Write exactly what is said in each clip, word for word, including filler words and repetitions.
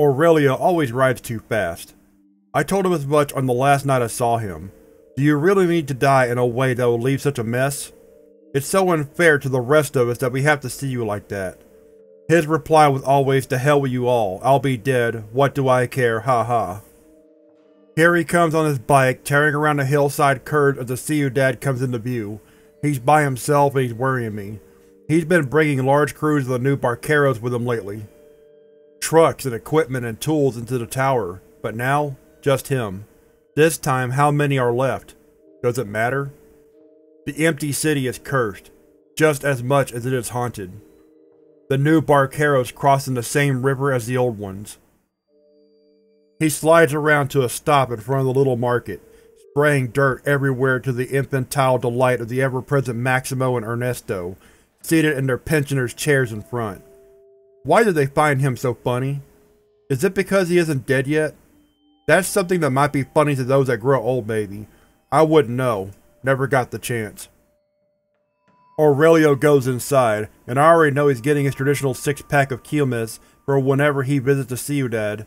Aurelia always rides too fast. I told him as much on the last night I saw him. Do you really need to die in a way that will leave such a mess? It's so unfair to the rest of us that we have to see you like that. His reply was always, to hell with you all, I'll be dead, what do I care, ha ha. Here he comes on his bike, tearing around the hillside curve as the Ciudad comes into view. He's by himself and he's worrying me. He's been bringing large crews of the new Barqueros with him lately. Trucks and equipment and tools into the tower, but now, just him. This time, how many are left? Does it matter? The empty city is cursed, just as much as it is haunted. The new Barqueros crossing the same river as the old ones. He slides around to a stop in front of the little market, spraying dirt everywhere to the infantile delight of the ever-present Maximo and Ernesto, seated in their pensioners' chairs in front. Why did they find him so funny? Is it because he isn't dead yet? That's something that might be funny to those that grow old, maybe. I wouldn't know. Never got the chance. Aurelio goes inside, and I already know he's getting his traditional six-pack of Quilmes for whenever he visits the Ciudad.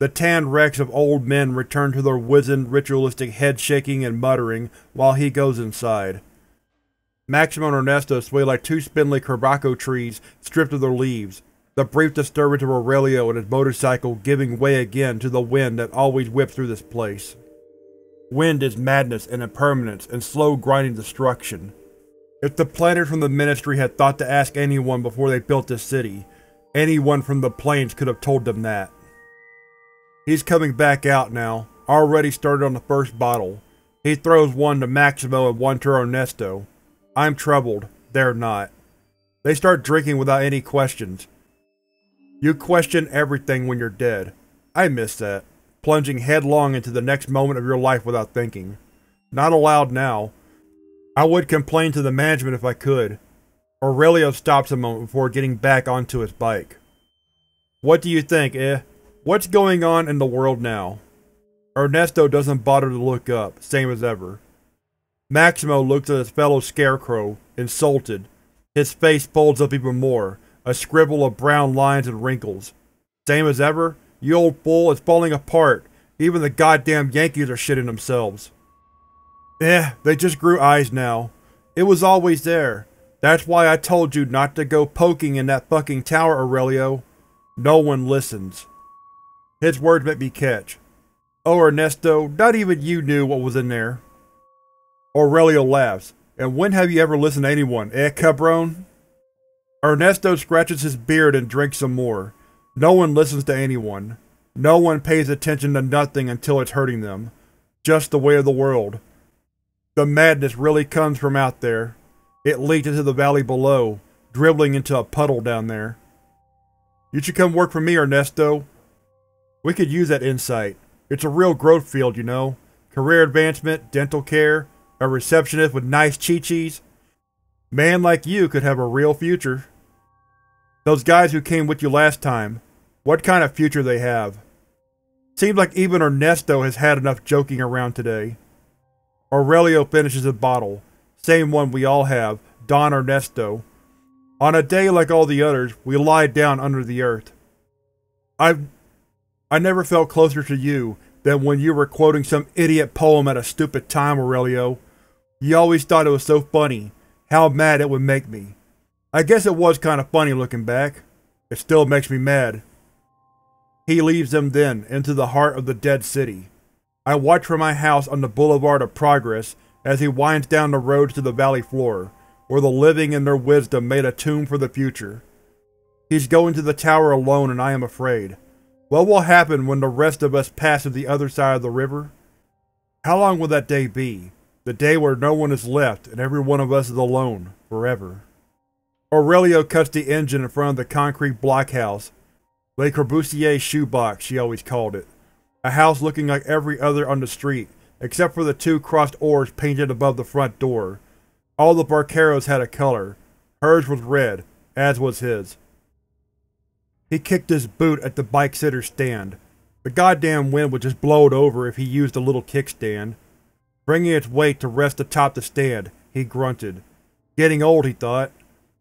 The tanned wrecks of old men return to their wizened, ritualistic head-shaking and muttering while he goes inside. Maximo and Ernesto sway like two spindly carabaco trees stripped of their leaves, the brief disturbance of Aurelio and his motorcycle giving way again to the wind that always whips through this place. Wind is madness and impermanence and slow grinding destruction. If the planners from the Ministry had thought to ask anyone before they built this city, anyone from the plains could have told them that. He's coming back out now, already started on the first bottle. He throws one to Maximo and one to Ernesto. I'm troubled, they're not. They start drinking without any questions. You question everything when you're dead. I miss that. Plunging headlong into the next moment of your life without thinking. Not allowed now. I would complain to the management if I could. Aurelio stops a moment before getting back onto his bike. What do you think, eh? What's going on in the world now? Ernesto doesn't bother to look up, same as ever. Maximo looks at his fellow scarecrow, insulted. His face folds up even more. A scribble of brown lines and wrinkles. Same as ever? You old fool, it's falling apart. Even the goddamn Yankees are shitting themselves. Eh, they just grew eyes now. It was always there. That's why I told you not to go poking in that fucking tower, Aurelio. No one listens. His words make me catch. Oh, Ernesto, not even you knew what was in there. Aurelio laughs. And when have you ever listened to anyone, eh, cabron? Ernesto scratches his beard and drinks some more. No one listens to anyone. No one pays attention to nothing until it's hurting them. Just the way of the world. The madness really comes from out there. It leaked into the valley below, dribbling into a puddle down there. You should come work for me, Ernesto. We could use that insight. It's a real growth field, you know. Career advancement, dental care, a receptionist with nice chi-chis. Man like you could have a real future. Those guys who came with you last time, what kind of future they have? Seems like even Ernesto has had enough joking around today. Aurelio finishes a bottle, same one we all have, Don Ernesto. On a day like all the others, we lie down under the earth. I've, I never felt closer to you than when you were quoting some idiot poem at a stupid time, Aurelio. You always thought it was so funny, how mad it would make me. I guess it was kind of funny looking back. It still makes me mad. He leaves them then, into the heart of the dead city. I watch from my house on the Boulevard of Progress as he winds down the road to the valley floor, where the living in their wisdom made a tomb for the future. He's going to the tower alone and I am afraid. What will happen when the rest of us pass to the other side of the river? How long will that day be? The day where no one is left and every one of us is alone, forever. Aurelio cuts the engine in front of the concrete blockhouse, Le Corbusier shoebox, she always called it. A house looking like every other on the street, except for the two crossed oars painted above the front door. All the Barqueros had a color. Hers was red, as was his. He kicked his boot at the bike sitter's stand. The goddamn wind would just blow it over if he used a little kickstand. Bringing its weight to rest atop the stand, he grunted. Getting old, he thought.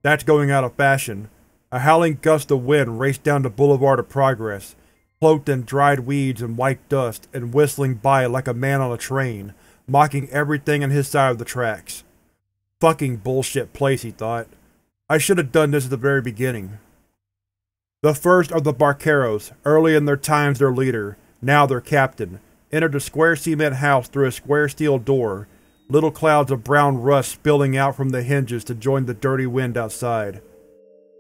That's going out of fashion. A howling gust of wind raced down the Boulevard of Progress, cloaked in dried weeds and white dust, and whistling by like a man on a train, mocking everything on his side of the tracks. Fucking bullshit place, he thought. I should have done this at the very beginning. The first of the Barqueros, early in their times their leader, now their captain, entered the square cement house through a square steel door, little clouds of brown rust spilling out from the hinges to join the dirty wind outside.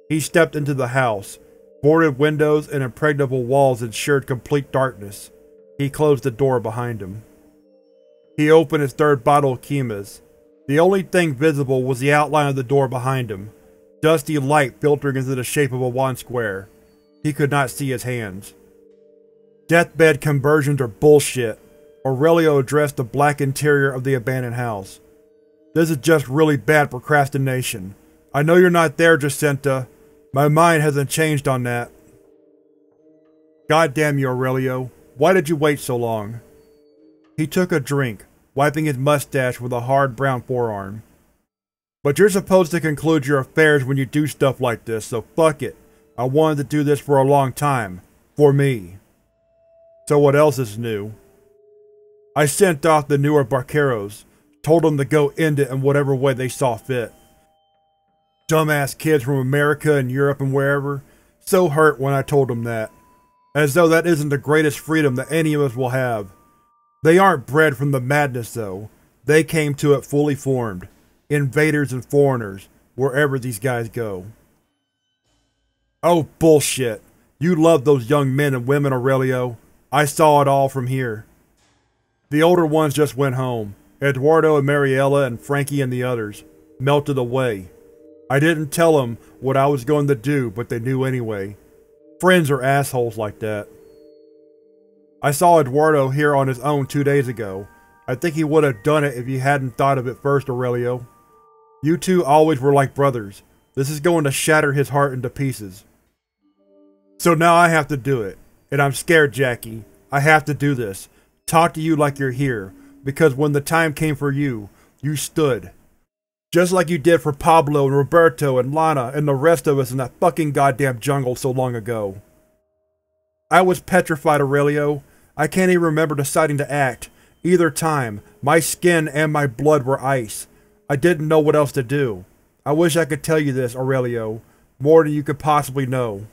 He stepped into the house. Boarded windows and impregnable walls ensured complete darkness. He closed the door behind him. He opened his third bottle of Quilmes. The only thing visible was the outline of the door behind him, dusty light filtering into the shape of a wand square. He could not see his hands. Deathbed conversions are bullshit. Aurelio addressed the black interior of the abandoned house. This is just really bad procrastination. I know you're not there, Jacinta. My mind hasn't changed on that. God damn you, Aurelio. Why did you wait so long? He took a drink, wiping his mustache with a hard brown forearm. But you're supposed to conclude your affairs when you do stuff like this, so fuck it. I wanted to do this for a long time. For me. So what else is new? I sent off the newer Barqueros, told them to go end it in whatever way they saw fit. Dumbass kids from America and Europe and wherever, so hurt when I told them that. As though that isn't the greatest freedom that any of us will have. They aren't bred from the madness, though. They came to it fully formed. Invaders and foreigners, wherever these guys go. Oh bullshit. You love those young men and women, Aurelio. I saw it all from here. The older ones just went home. Eduardo and Mariella and Frankie and the others. Melted away. I didn't tell them what I was going to do, but they knew anyway. Friends are assholes like that. I saw Eduardo here on his own two days ago. I think he would have done it if you hadn't thought of it first, Aurelio. You two always were like brothers. This is going to shatter his heart into pieces. So now I have to do it. And I'm scared, Jackie. I have to do this. Talk to you like you're here, because when the time came for you, you stood. Just like you did for Pablo and Roberto and Lana and the rest of us in that fucking goddamn jungle so long ago. I was petrified, Aurelio. I can't even remember deciding to act. Either time, my skin and my blood were ice. I didn't know what else to do. I wish I could tell you this, Aurelio, more than you could possibly know.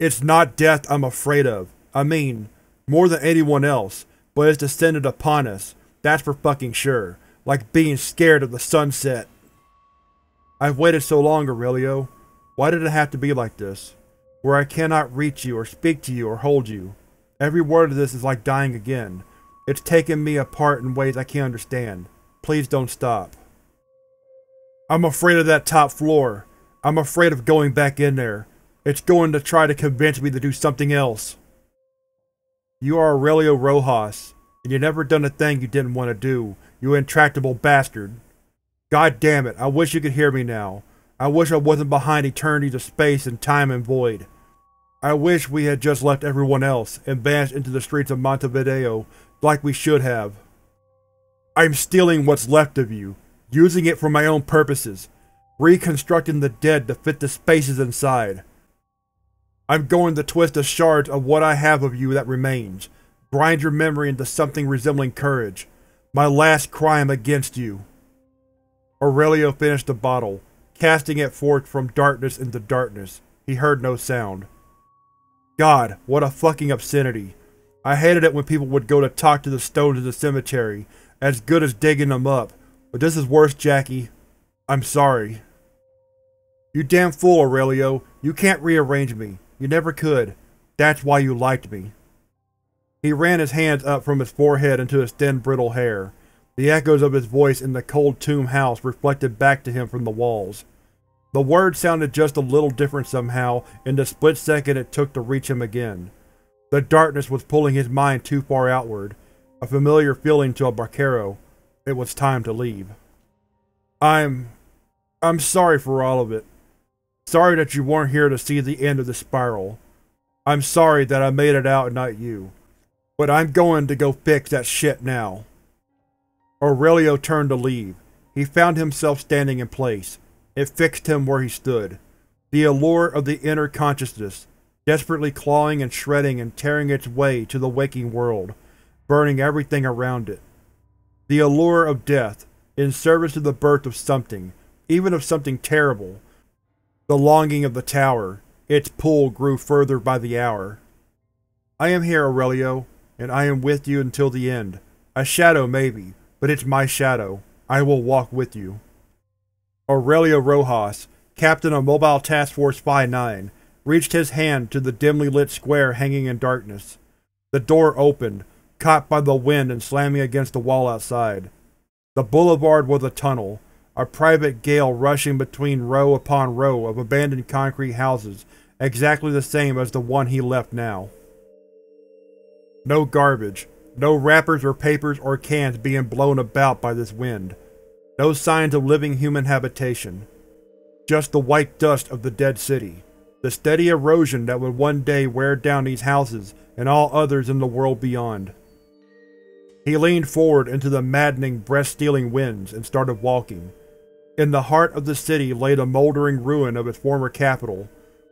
It's not death I'm afraid of. I mean, more than anyone else, but it's descended upon us. That's for fucking sure. Like being scared of the sunset. I've waited so long, Aurelio. Why did it have to be like this? Where I cannot reach you or speak to you or hold you. Every word of this is like dying again. It's taken me apart in ways I can't understand. Please don't stop. I'm afraid of that top floor. I'm afraid of going back in there. It's going to try to convince me to do something else. You are Aurelio Rojas, and you never done a thing you didn't want to do. You intractable bastard. God damn it, I wish you could hear me now. I wish I wasn't behind eternities of space and time and void. I wish we had just left everyone else and vanished into the streets of Montevideo like we should have. I'm stealing what's left of you, using it for my own purposes, reconstructing the dead to fit the spaces inside. I'm going to twist the shards of what I have of you that remains, grind your memory into something resembling courage. My last crime against you. Aurelio finished the bottle, casting it forth from darkness into darkness. He heard no sound. God, what a fucking obscenity. I hated it when people would go to talk to the stones in the cemetery, as good as digging them up, but this is worse, Jackie. I'm sorry. You damn fool, Aurelio. You can't rearrange me. You never could. That's why you liked me. He ran his hands up from his forehead into his thin, brittle hair. The echoes of his voice in the cold tomb house reflected back to him from the walls. The words sounded just a little different somehow in the split second it took to reach him again. The darkness was pulling his mind too far outward, a familiar feeling to a Barquero. It was time to leave. I'm... I'm sorry for all of it. Sorry that you weren't here to see the end of the spiral. I'm sorry that I made it out and not you. But I'm going to go fix that shit now. Aurelio turned to leave. He found himself standing in place. It fixed him where he stood. The allure of the inner consciousness, desperately clawing and shredding and tearing its way to the waking world, burning everything around it. The allure of death, in service to the birth of something, even of something terrible. The longing of the tower, its pull grew further by the hour. I am here, Aurelio, and I am with you until the end. A shadow, maybe, but it's my shadow. I will walk with you. Aurelio Rojas, captain of Mobile Task Force five nine, reached his hand to the dimly lit square hanging in darkness. The door opened, caught by the wind and slamming against the wall outside. The boulevard was a tunnel, a private gale rushing between row upon row of abandoned concrete houses, exactly the same as the one he left now. No garbage, no wrappers or papers or cans being blown about by this wind. No signs of living human habitation. Just the white dust of the dead city, the steady erosion that would one day wear down these houses and all others in the world beyond. He leaned forward into the maddening, breath-stealing winds and started walking. In the heart of the city lay the moldering ruin of its former capital,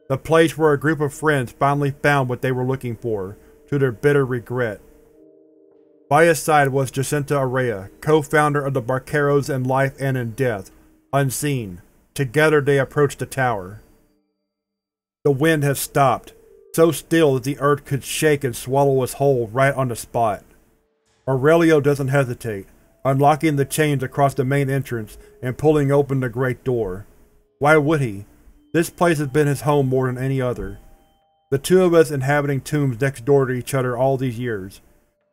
the place where a group of friends finally found what they were looking for, to their bitter regret. By his side was Jacinta Araya, co-founder of the Barqueros in life and in death, unseen. Together they approached the tower. The wind had stopped, so still that the earth could shake and swallow us whole right on the spot. Aurelio doesn't hesitate, unlocking the chains across the main entrance and pulling open the great door. Why would he? This place has been his home more than any other. The two of us inhabiting tombs next door to each other all these years.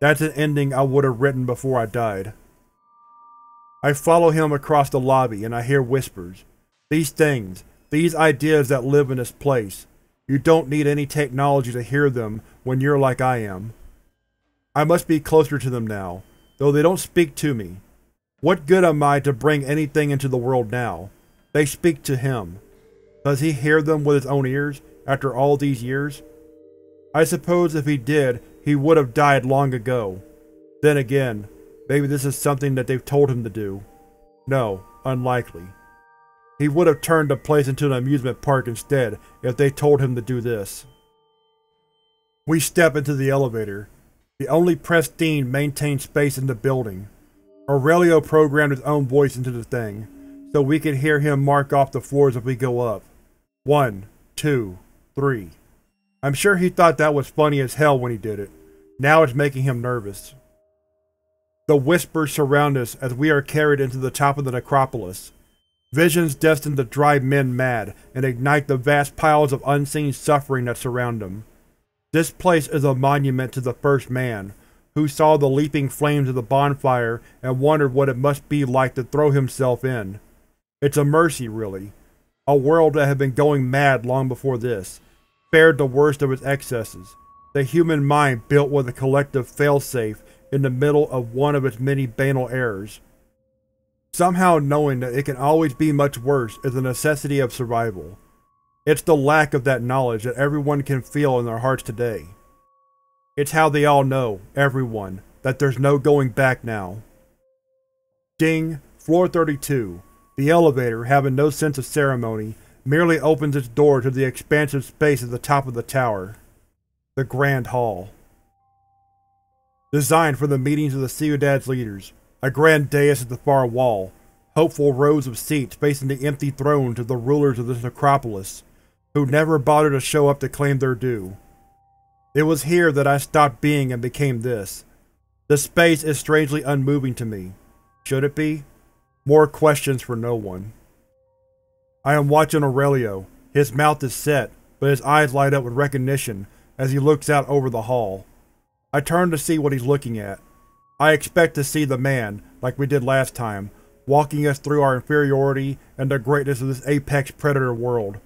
That's an ending I would have written before I died. I follow him across the lobby and I hear whispers. These things, these ideas that live in this place, you don't need any technology to hear them when you're like I am. I must be closer to them now, though they don't speak to me. What good am I to bring anything into the world now? They speak to him. Does he hear them with his own ears, after all these years? I suppose if he did, he would have died long ago. Then again, maybe this is something that they've told him to do. No, unlikely. He would have turned the place into an amusement park instead if they told him to do this. We step into the elevator, the only pristine maintained space in the building. Aurelio programmed his own voice into the thing, so we could hear him mark off the floors if we go up. One, two, three. I'm sure he thought that was funny as hell when he did it. Now it's making him nervous. The whispers surround us as we are carried into the top of the necropolis. Visions destined to drive men mad and ignite the vast piles of unseen suffering that surround them. This place is a monument to the first man, who saw the leaping flames of the bonfire and wondered what it must be like to throw himself in. It's a mercy, really. A world that had been going mad long before this, spared the worst of its excesses, the human mind built with a collective failsafe in the middle of one of its many banal errors. Somehow knowing that it can always be much worse is a necessity of survival. It's the lack of that knowledge that everyone can feel in their hearts today. It's how they all know, everyone, that there's no going back now. Ding! Floor thirty-two. The elevator, having no sense of ceremony, merely opens its door to the expansive space at the top of the tower. The Grand Hall. Designed for the meetings of the Ciudad's leaders. A grand dais at the far wall, hopeful rows of seats facing the empty thrones of the rulers of this necropolis, who never bothered to show up to claim their due. It was here that I stopped being and became this. The space is strangely unmoving to me. Should it be? More questions for no one. I am watching Aurelio. His mouth is set, but his eyes light up with recognition as he looks out over the hall. I turn to see what he's looking at. I expect to see the man, like we did last time, walking us through our inferiority and the greatness of this apex predator world.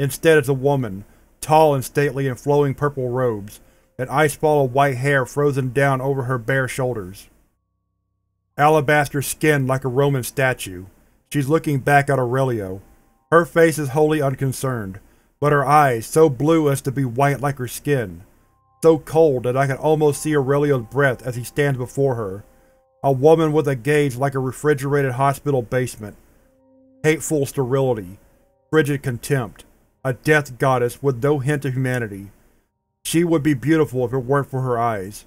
Instead it's a woman, tall and stately in flowing purple robes, an ice-fall of white hair frozen down over her bare shoulders. Alabaster skin like a Roman statue. She's looking back at Aurelio. Her face is wholly unconcerned, but her eyes so blue as to be white like her skin. So cold that I can almost see Aurelio's breath as he stands before her, a woman with a gaze like a refrigerated hospital basement. Hateful sterility, frigid contempt, a death goddess with no hint of humanity. She would be beautiful if it weren't for her eyes.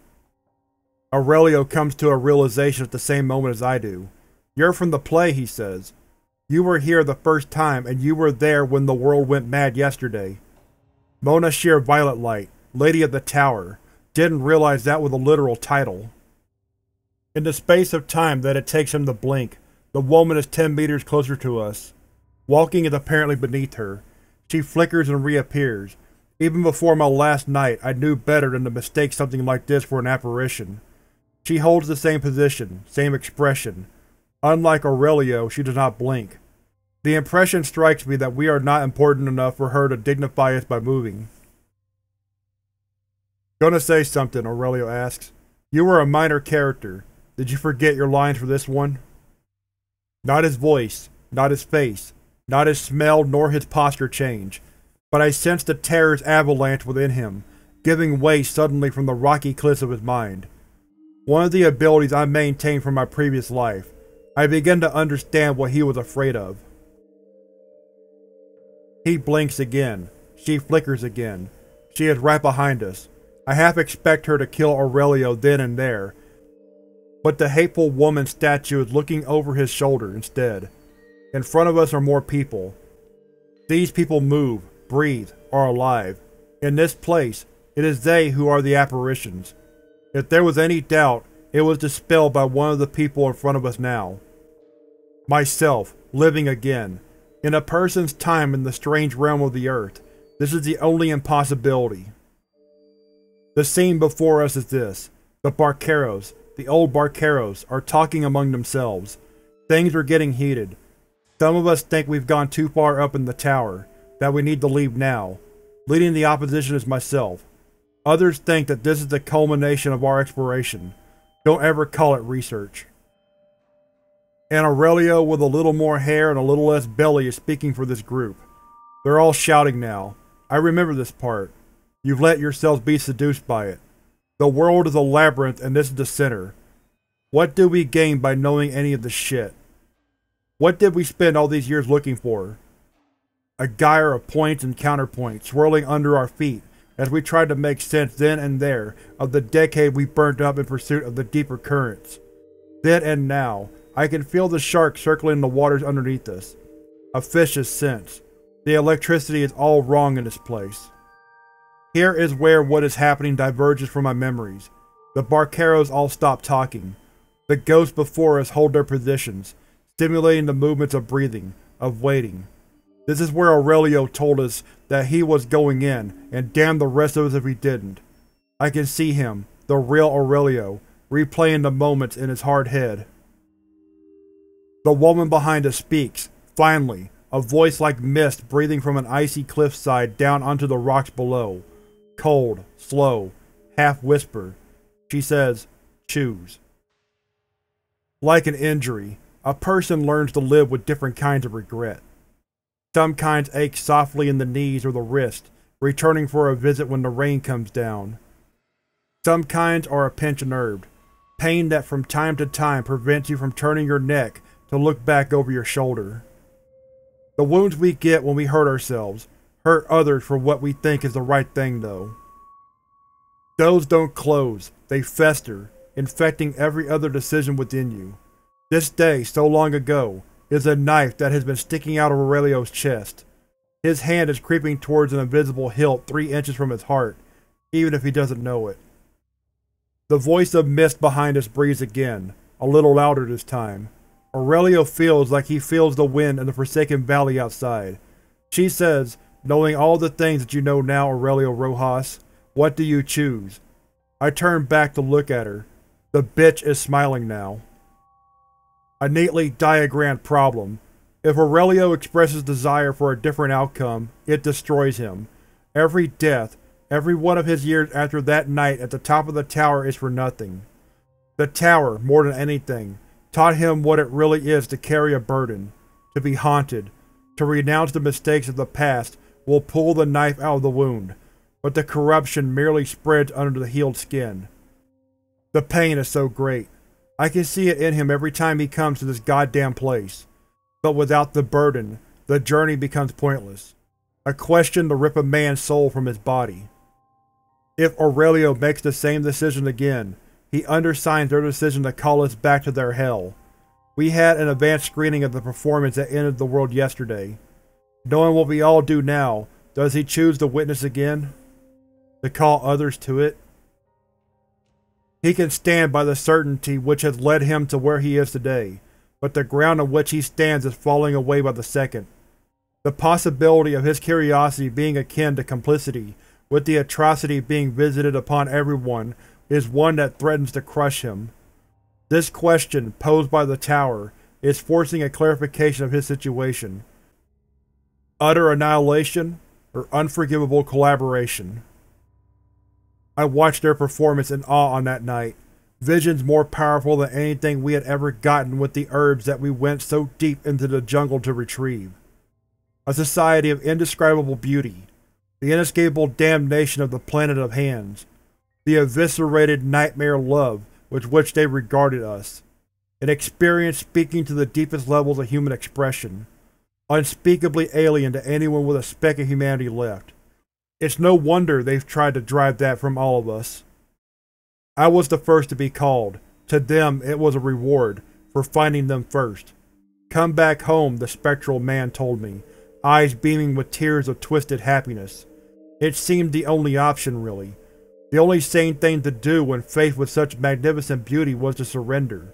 Aurelio comes to a realization at the same moment as I do. You're from the play, he says. You were here the first time, and you were there when the world went mad yesterday. Monsieur Violet Light, Lady of the Tower, didn't realize that was a literal title. In the space of time that it takes him to blink, the woman is ten meters closer to us. Walking is apparently beneath her. She flickers and reappears. Even before my last night, I knew better than to mistake something like this for an apparition. She holds the same position, same expression. Unlike Aurelio, she does not blink. The impression strikes me that we are not important enough for her to dignify us by moving. Gonna say something, Aurelio asks. You were a minor character. Did you forget your lines for this one? Not his voice, not his face, not his smell nor his posture change, but I sensed the terror's avalanche within him, giving way suddenly from the rocky cliffs of his mind. One of the abilities I maintained from my previous life. I began to understand what he was afraid of. He blinks again. She flickers again. She is right behind us. I half expect her to kill Aurelio then and there, but the hateful woman statue is looking over his shoulder instead. In front of us are more people. These people move, breathe, are alive. In this place, it is they who are the apparitions. If there was any doubt, it was dispelled by one of the people in front of us now. Myself, living again. In a person's time in the strange realm of the earth, this is the only impossibility. The scene before us is this. The Barqueros, the old Barqueros, are talking among themselves. Things are getting heated. Some of us think we've gone too far up in the tower, that we need to leave now. Leading the opposition is myself. Others think that this is the culmination of our exploration. Don't ever call it research. And Aurelio with a little more hair and a little less belly is speaking for this group. They're all shouting now. I remember this part. You've let yourselves be seduced by it. The world is a labyrinth and this is the center. What do we gain by knowing any of this shit? What did we spend all these years looking for? A gyre of points and counterpoints swirling under our feet as we tried to make sense then and there of the decade we burnt up in pursuit of the deeper currents. Then and now, I can feel the shark circling the waters underneath us. A fish's sense. The electricity is all wrong in this place. Here is where what is happening diverges from my memories. The Barqueros all stop talking. The ghosts before us hold their positions, stimulating the movements of breathing, of waiting. This is where Aurelio told us that he was going in, and damn the rest of us if he didn't. I can see him, the real Aurelio, replaying the moments in his hard head. The woman behind us speaks, finally, a voice like mist breathing from an icy cliffside down onto the rocks below. Cold, slow, half-whisper. She says, choose. Like an injury, a person learns to live with different kinds of regret. Some kinds ache softly in the knees or the wrist, returning for a visit when the rain comes down. Some kinds are a pinch and herb, pain that from time to time prevents you from turning your neck to look back over your shoulder. The wounds we get when we hurt ourselves, hurt others for what we think is the right thing though. Those don't close, they fester, infecting every other decision within you. This day, so long ago, is a knife that has been sticking out of Aurelio's chest. His hand is creeping towards an invisible hilt three inches from his heart, even if he doesn't know it. The voice of mist behind us breathes again, a little louder this time. Aurelio feels like he feels the wind in the Forsaken Valley outside. She says, knowing all the things that you know now, Aurelio Rojas, what do you choose? I turn back to look at her. The bitch is smiling now. A neatly diagrammed problem. If Aurelio expresses desire for a different outcome, it destroys him. Every death, every one of his years after that night at the top of the tower is for nothing. The tower, more than anything, taught him what it really is to carry a burden, to be haunted, to renounce the mistakes of the past will pull the knife out of the wound, but the corruption merely spreads under the healed skin. The pain is so great. I can see it in him every time he comes to this goddamn place. But without the burden, the journey becomes pointless. A question to rip a man's soul from his body. If Aurelio makes the same decision again, he undersigns their decision to call us back to their hell. We had an advanced screening of the performance that ended the world yesterday. Knowing what we all do now, does he choose to witness again? To call others to it? He can stand by the certainty which has led him to where he is today, but the ground on which he stands is falling away by the second. The possibility of his curiosity being akin to complicity, with the atrocity being visited upon everyone, is one that threatens to crush him. This question, posed by the tower, is forcing a clarification of his situation. Utter annihilation, or unforgivable collaboration. I watched their performance in awe on that night, visions more powerful than anything we had ever gotten with the herbs that we went so deep into the jungle to retrieve. A society of indescribable beauty, the inescapable damnation of the planet of hands, the eviscerated nightmare love with which they regarded us, an experience speaking to the deepest levels of human expression, unspeakably alien to anyone with a speck of humanity left. It's no wonder they've tried to drive that from all of us. I was the first to be called. To them it was a reward, for finding them first. Come back home, the spectral man told me, eyes beaming with tears of twisted happiness. It seemed the only option, really. The only sane thing to do when faced with such magnificent beauty was to surrender.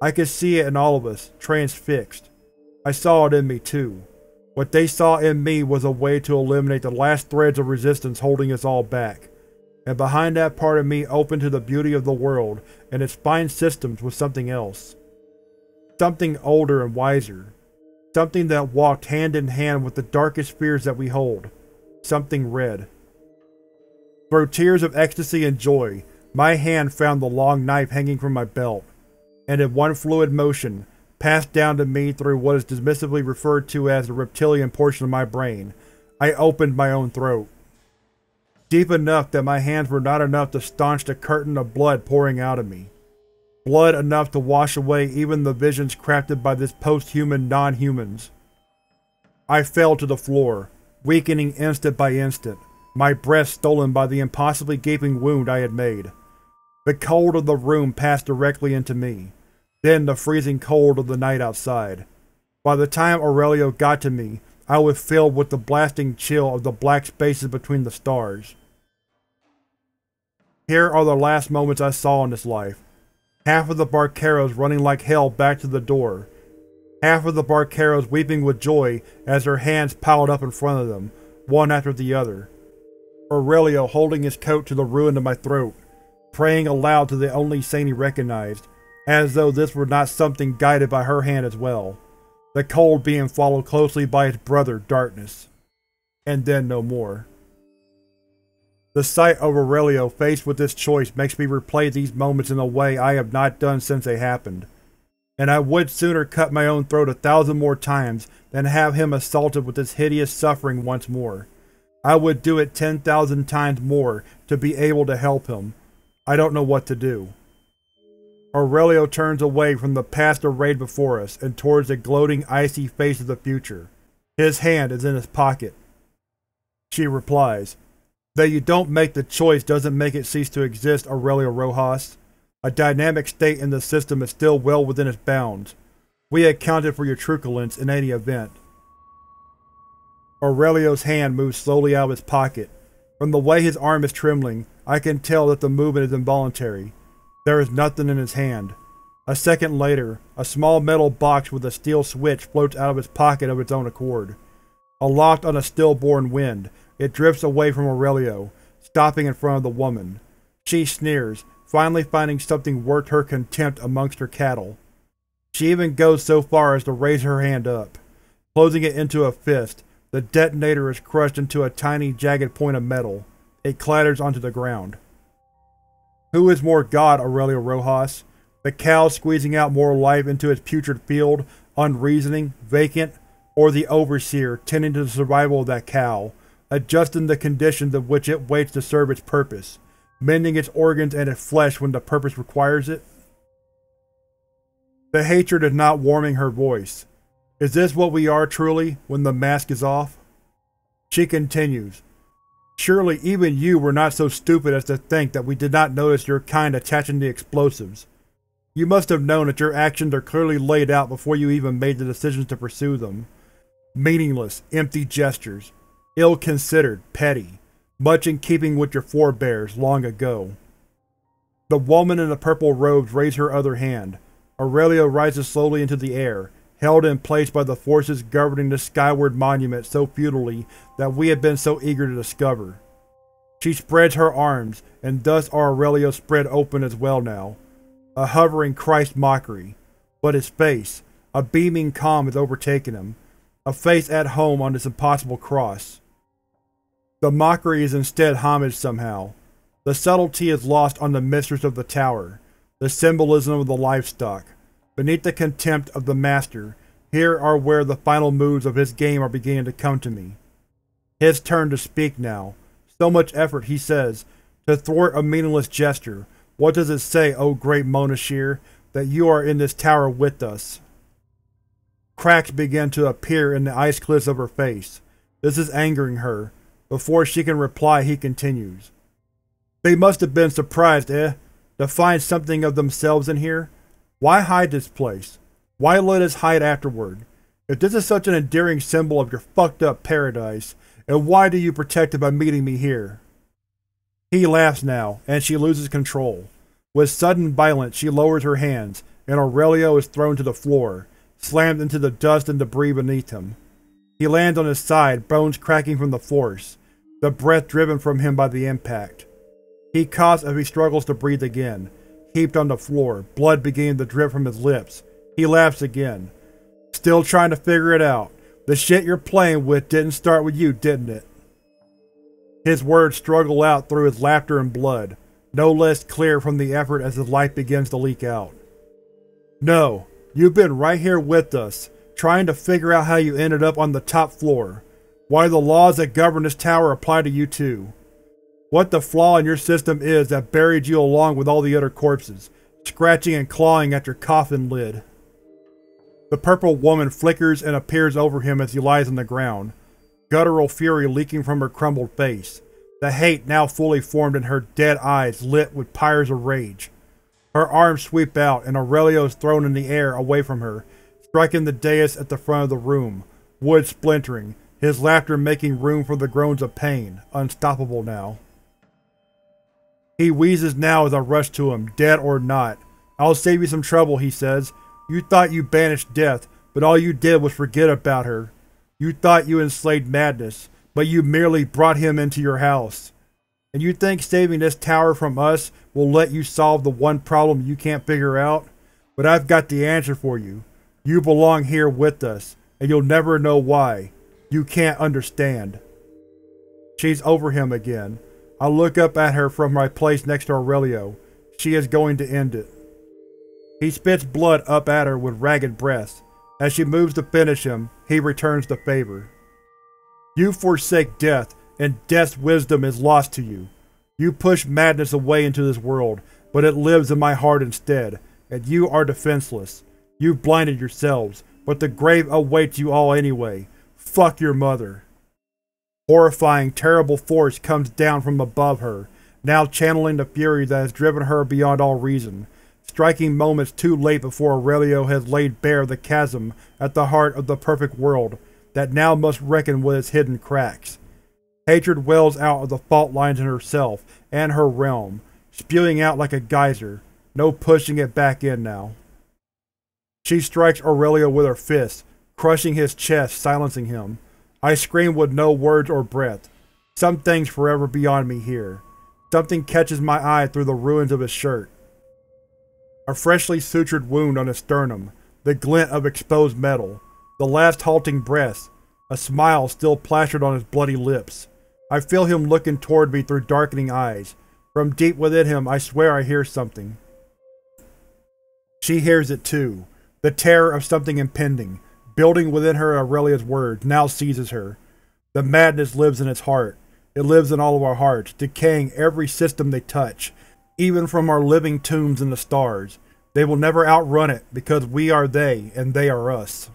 I could see it in all of us, transfixed. I saw it in me, too. What they saw in me was a way to eliminate the last threads of resistance holding us all back, and behind that part of me open to the beauty of the world and its fine systems was something else. Something older and wiser. Something that walked hand in hand with the darkest fears that we hold. Something red. Through tears of ecstasy and joy, my hand found the long knife hanging from my belt, and in one fluid motion, passed down to me through what is dismissively referred to as the reptilian portion of my brain, I opened my own throat. Deep enough that my hands were not enough to staunch the curtain of blood pouring out of me. Blood enough to wash away even the visions crafted by this post-human non-humans. I fell to the floor, weakening instant by instant, my breath stolen by the impossibly gaping wound I had made. The cold of the room passed directly into me. Then the freezing cold of the night outside. By the time Aurelio got to me, I was filled with the blasting chill of the black spaces between the stars. Here are the last moments I saw in this life. Half of the Barqueros running like hell back to the door. Half of the Barqueros weeping with joy as their hands piled up in front of them, one after the other. Aurelio holding his coat to the ruin of my throat, praying aloud to the only saint he recognized, as though this were not something guided by her hand as well, the cold being followed closely by his brother, Darkness. And then no more. The sight of Aurelio faced with this choice makes me replay these moments in a way I have not done since they happened, and I would sooner cut my own throat a thousand more times than have him assaulted with this hideous suffering once more. I would do it ten thousand times more to be able to help him. I don't know what to do. Aurelio turns away from the past arrayed before us and towards the gloating, icy face of the future. His hand is in his pocket. She replies, "That you don't make the choice doesn't make it cease to exist, Aurelio Rojas. A dynamic state in the system is still well within its bounds. We accounted for your truculence in any event." Aurelio's hand moves slowly out of his pocket. From the way his arm is trembling, I can tell that the movement is involuntary. There is nothing in his hand. A second later, a small metal box with a steel switch floats out of its pocket of its own accord. Aloft on a stillborn wind, it drifts away from Aurelio, stopping in front of the woman. She sneers, finally finding something worth her contempt amongst her cattle. She even goes so far as to raise her hand up. Closing it into a fist, the detonator is crushed into a tiny, jagged point of metal. It clatters onto the ground. Who is more god, Aurelio Rojas? The cow squeezing out more life into its putrid field, unreasoning, vacant, or the overseer tending to the survival of that cow, adjusting the conditions of which it waits to serve its purpose, mending its organs and its flesh when the purpose requires it? The hatred is not warming her voice. Is this what we are truly, when the mask is off? She continues, "Surely even you were not so stupid as to think that we did not notice your kind attaching the explosives. You must have known that your actions are clearly laid out before you even made the decisions to pursue them. Meaningless, empty gestures. Ill-considered, petty. Much in keeping with your forebears, long ago." The woman in the purple robes raised her other hand. Aurelio rises slowly into the air, held in place by the forces governing this skyward monument so futilely that we had been so eager to discover. She spreads her arms, and thus are Aurelio spread open as well now. A hovering Christ mockery. But his face, a beaming calm has overtaken him, a face at home on this impossible cross. The mockery is instead homage somehow. The subtlety is lost on the mistress of the tower, the symbolism of the livestock. Beneath the contempt of the master, here are where the final moves of his game are beginning to come to me. His turn to speak now. So much effort, he says, to thwart a meaningless gesture. What does it say, O great Monashir, that you are in this tower with us? Cracks begin to appear in the ice cliffs of her face. This is angering her. Before she can reply, he continues. "They must have been surprised, eh, to find something of themselves in here? Why hide this place? Why let us hide afterward? If this is such an endearing symbol of your fucked up paradise, and why do you protect it by meeting me here?" He laughs now, and she loses control. With sudden violence she lowers her hands, and Aurelio is thrown to the floor, slammed into the dust and debris beneath him. He lands on his side, bones cracking from the force, the breath driven from him by the impact. He coughs as he struggles to breathe again. Heaped on the floor, blood beginning to drip from his lips. He laughs again. "Still trying to figure it out. The shit you're playing with didn't start with you, didn't it?" His words struggle out through his laughter and blood, no less clear from the effort as his life begins to leak out. "No, you've been right here with us, trying to figure out how you ended up on the top floor. Why the laws that govern this tower apply to you too. What the flaw in your system is that buried you along with all the other corpses, scratching and clawing at your coffin lid." The purple woman flickers and appears over him as he lies on the ground, guttural fury leaking from her crumbled face, the hate now fully formed in her dead eyes lit with pyres of rage. Her arms sweep out and Aurelio is thrown in the air away from her, striking the dais at the front of the room, wood splintering, his laughter making room for the groans of pain, unstoppable now. He wheezes now as I rush to him, dead or not. "I'll save you some trouble," he says. "You thought you banished death, but all you did was forget about her. You thought you enslaved madness, but you merely brought him into your house. And you think saving this tower from us will let you solve the one problem you can't figure out? But I've got the answer for you. You belong here with us, and you'll never know why. You can't understand." She's over him again. I look up at her from my place next to Aurelio. She is going to end it. He spits blood up at her with ragged breath. As she moves to finish him, he returns the favor. "You forsake death, and death's wisdom is lost to you. You push madness away into this world, but it lives in my heart instead, and you are defenseless. You've blinded yourselves, but the grave awaits you all anyway. Fuck your mother." Horrifying, terrible force comes down from above her, now channeling the fury that has driven her beyond all reason, striking moments too late before Aurelio has laid bare the chasm at the heart of the perfect world that now must reckon with its hidden cracks. Hatred wells out of the fault lines in herself and her realm, spewing out like a geyser, no pushing it back in now. She strikes Aurelio with her fist, crushing his chest, silencing him. I scream with no words or breath. Something's forever beyond me here. Something catches my eye through the ruins of his shirt. A freshly sutured wound on his sternum, the glint of exposed metal, the last halting breaths, a smile still plastered on his bloody lips. I feel him looking toward me through darkening eyes. From deep within him, I swear I hear something. She hears it too, the terror of something impending. Building within her Aurelia's words, now seizes her. The madness lives in its heart. It lives in all of our hearts, decaying every system they touch, even from our living tombs in the stars. They will never outrun it, because we are they, and they are us.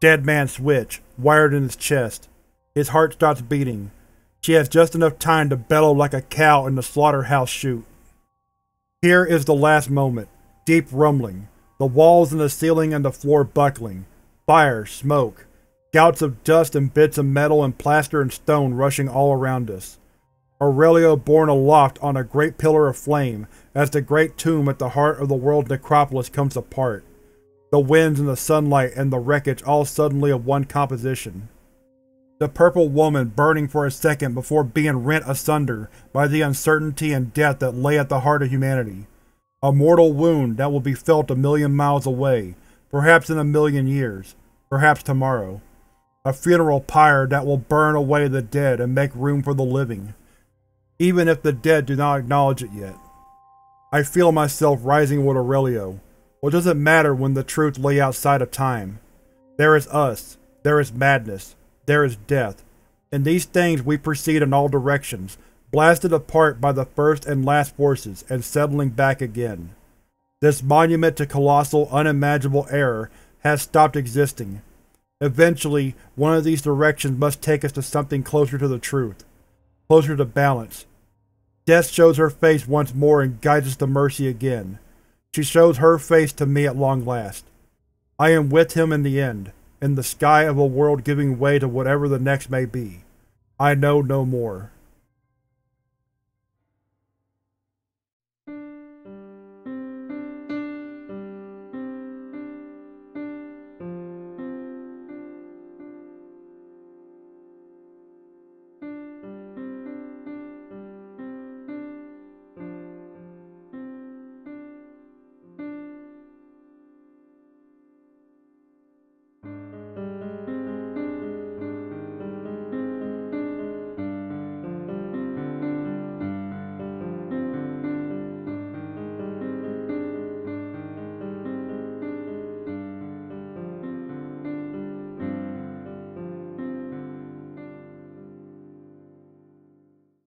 Dead man switch, wired in his chest. His heart stops beating. She has just enough time to bellow like a cow in the slaughterhouse chute. Here is the last moment. Deep rumbling. The walls and the ceiling and the floor buckling. Fire, smoke, gouts of dust and bits of metal and plaster and stone rushing all around us. Aurelio borne aloft on a great pillar of flame as the great tomb at the heart of the world's necropolis comes apart. The winds and the sunlight and the wreckage all suddenly of one composition. The purple woman burning for a second before being rent asunder by the uncertainty and death that lay at the heart of humanity. A mortal wound that will be felt a million miles away, perhaps in a million years, perhaps tomorrow. A funeral pyre that will burn away the dead and make room for the living, even if the dead do not acknowledge it yet. I feel myself rising with Aurelio. What does it matter when the truth lay outside of time? There is us, there is madness, there is death. In these things we proceed in all directions, blasted apart by the first and last forces, and settling back again. This monument to colossal, unimaginable error has stopped existing. Eventually, one of these directions must take us to something closer to the truth, closer to balance. Death shows her face once more and guides us to mercy again. She shows her face to me at long last. I am with him in the end, in the sky of a world giving way to whatever the next may be. I know no more.